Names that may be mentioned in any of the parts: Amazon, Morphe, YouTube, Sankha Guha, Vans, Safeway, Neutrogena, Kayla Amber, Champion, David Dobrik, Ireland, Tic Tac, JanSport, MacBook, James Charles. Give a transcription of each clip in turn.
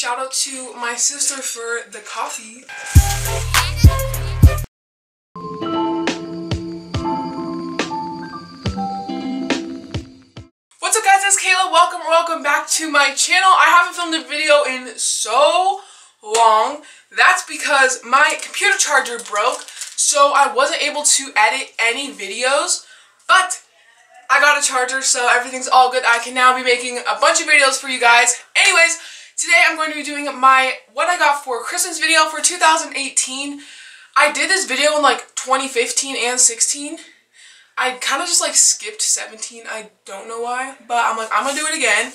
Shout out to my sister for the coffee. What's up guys, it's Kayla. Welcome back to my channel. I haven't filmed a video in so long. That's because my computer charger broke, so I wasn't able to edit any videos, but I got a charger, so everything's all good. I can now be making a bunch of videos for you guys. Anyways, today I'm going to be doing my what I got for Christmas video for 2018. I did this video in like 2015 and 16. I kind of just like skipped 17. I don't know why, but I'm like, I'm gonna do it again.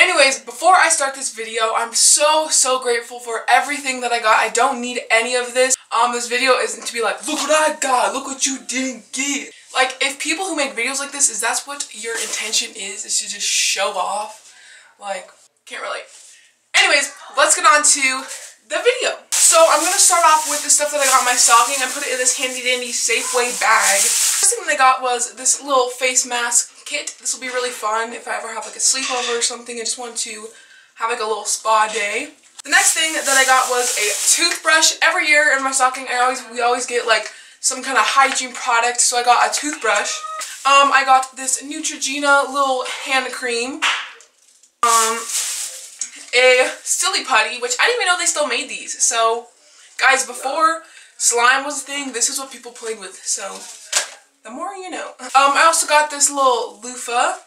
Anyways, before I start this video, I'm so grateful for everything that I got. I don't need any of this. This video isn't to be like, look what I got, look what you didn't get. Like, if people who make videos like this, that's what your intention is to just show off, like, can't relate. Anyways, let's get on to the video. So I'm going to start off with the stuff that I got in my stocking. I put it in this handy dandy Safeway bag. The first thing that I got was this little face mask kit. This will be really fun if I ever have like a sleepover or something. I just want to have like a little spa day. The next thing that I got was a toothbrush. Every year in my stocking, we always get like some kind of hygiene product. So I got a toothbrush. I got this Neutrogena little hand cream. A silly putty, which I didn't even know they still made these. So guys, before slime was a thing, this is what people played with, so the more you know. I also got this little loofah.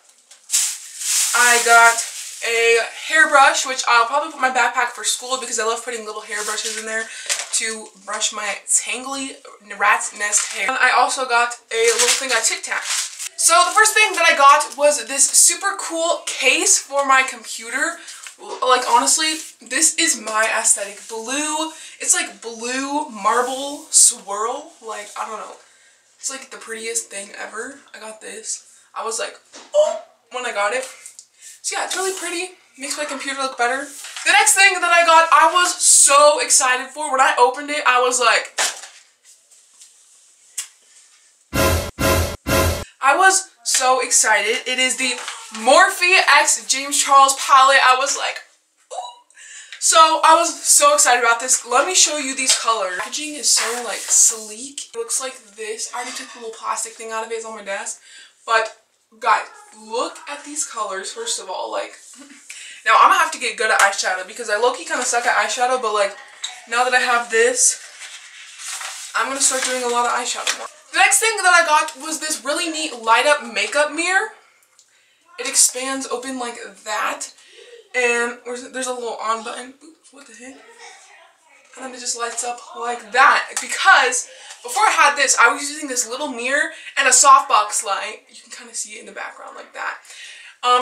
I got a hairbrush, which I'll probably put in my backpack for school because I love putting little hairbrushes in there to brush my tangly rat's nest hair. And I also got a little thing of Tic Tac. So the first thing that I got was this super cool case for my computer. Like, honestly, this is my aesthetic. Blue, it's like blue marble swirl. Like, I don't know. It's like the prettiest thing ever. I got this. I was like, oh, when I got it. So yeah, it's really pretty. Makes my computer look better. The next thing that I got, I was so excited for. When I opened it, I was like, I was so excited. It is the Morphe x James Charles palette. I was like, ooh. So I was so excited about this. Let me show you these colors. The packaging is so like sleek. It looks like this. I already took the little plastic thing out of it. It's on my desk. But guys, look at these colors first of all. Like, now I'm gonna have to get good at eyeshadow because I low-key kind of suck at eyeshadow, but like now that I have this, I'm gonna start doing a lot of eyeshadow more. The next thing that I got was this really neat light up makeup mirror. It expands open like that, and there's a little on button. Oops, what the heck? And then it just lights up like that. Because before I had this, I was using this little mirror and a softbox light. You can kind of see it in the background like that.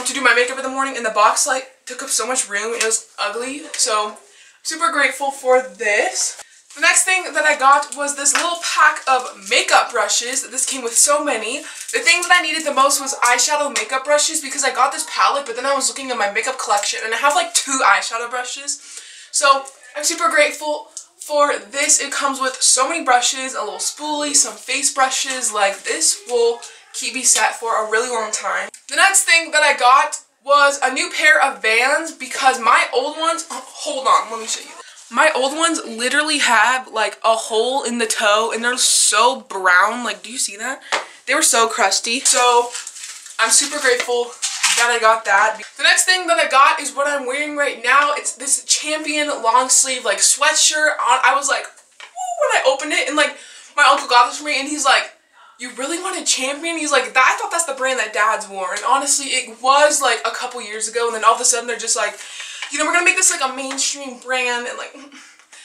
To do my makeup in the morning, and the box light took up so much room. It was ugly. So I'm super grateful for this. The next thing that I got was this little pack of makeup brushes. This came with so many. The thing that I needed the most was eyeshadow makeup brushes because I got this palette, but then I was looking at my makeup collection and I have like 2 eyeshadow brushes. So I'm super grateful for this. It comes with so many brushes, a little spoolie, some face brushes. Like, this will keep me set for a really long time. The next thing that I got was a new pair of Vans because my old ones, hold on, let me show you. My old ones literally have like a hole in the toe and they're so brown. Like, do you see that? They were so crusty. So I'm super grateful that I got that. The next thing that I got is what I'm wearing right now. It's this Champion long sleeve like sweatshirt. I was like, ooh, when I opened it, and like my uncle got this for me and he's like, you really want a Champion? He's like, I thought that's the brand that dad's wore. And honestly, it was like a couple years ago, and then all of a sudden they're just like, you know, we're gonna make this like a mainstream brand, and like,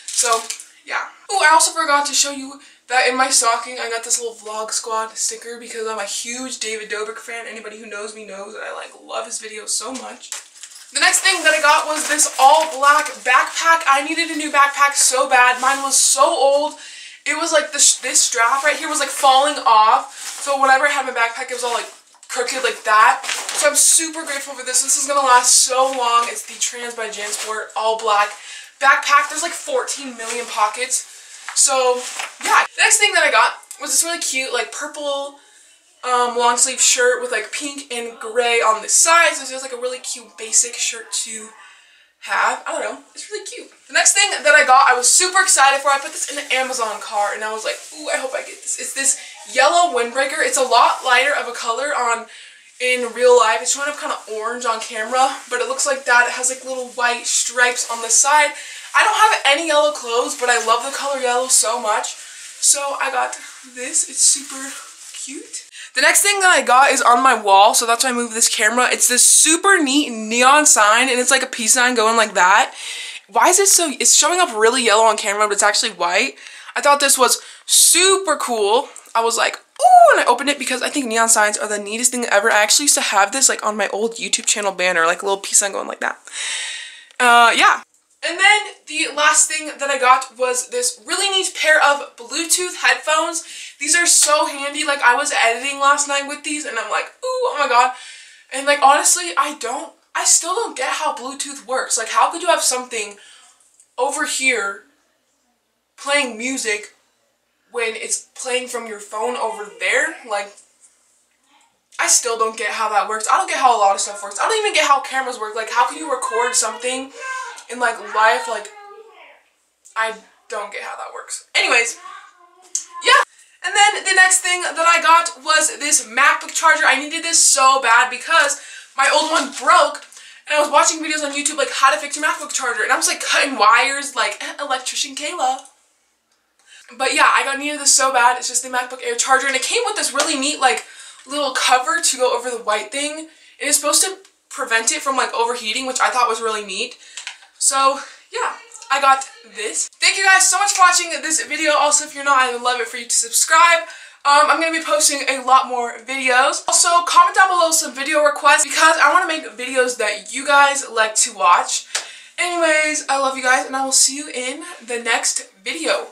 so yeah. Oh, I also forgot to show you that in my stocking I got this little Vlog Squad sticker because I'm a huge David Dobrik fan. Anybody who knows me knows that I like love his videos so much. The next thing that I got was this all black backpack. I needed a new backpack so bad. Mine was so old. It was like this strap right here was like falling off. So whenever I had my backpack, it was all like crooked like that. So I'm super grateful for this. This is gonna last so long. It's the Trans by JanSport all black backpack. There's like 14 million pockets. So yeah. The next thing that I got was this really cute like purple long sleeve shirt with like pink and gray on the sides. So it's like a really cute basic shirt to have. I don't know. It's really cute. The next thing that I got, I was super excited for. I put this in the Amazon cart, and I was like, ooh, I hope I get this. It's this yellow windbreaker. It's a lot lighter of a color in real life. It's showing up kind of orange on camera, but it looks like that. It has like little white stripes on the side. I don't have any yellow clothes, but I love the color yellow so much. So I got this. It's super cute. The next thing that I got is on my wall, so that's why I moved this camera. It's this super neat neon sign, and it's like a peace sign going like that. Why is it so... It's showing up really yellow on camera, but it's actually white. I thought this was super cool. I was like, ooh, and I opened it because I think neon signs are the neatest thing ever. I actually used to have this like on my old YouTube channel banner, like a little peace sign going like that. Yeah. And then the last thing that I got was this really neat pair of Bluetooth headphones. These are so handy. Like, I was editing last night with these, and I'm like, ooh, oh my god. And, like, honestly, I still don't get how Bluetooth works. Like, how could you have something over here playing music when it's playing from your phone over there? Like, I still don't get how that works. I don't get how a lot of stuff works. I don't even get how cameras work. Like, how can you record something in, like, life? Like, I don't get how that works. Anyways, yeah. And then the next thing that I got was this MacBook charger. I needed this so bad because my old one broke, and I was watching videos on YouTube, like, how to fix your MacBook charger, and I was, like, cutting wires, like, electrician Kayla. But, yeah, I needed this so bad. It's just the MacBook Air charger, and it came with this really neat, like, little cover to go over the white thing. It is supposed to prevent it from, like, overheating, which I thought was really neat. So, yeah, I got this. Thank you guys so much for watching this video. Also, if you're not, I would love it for you to subscribe. I'm going to be posting a lot more videos. Also, comment down below some video requests because I want to make videos that you guys like to watch. Anyways, I love you guys, and I will see you in the next video.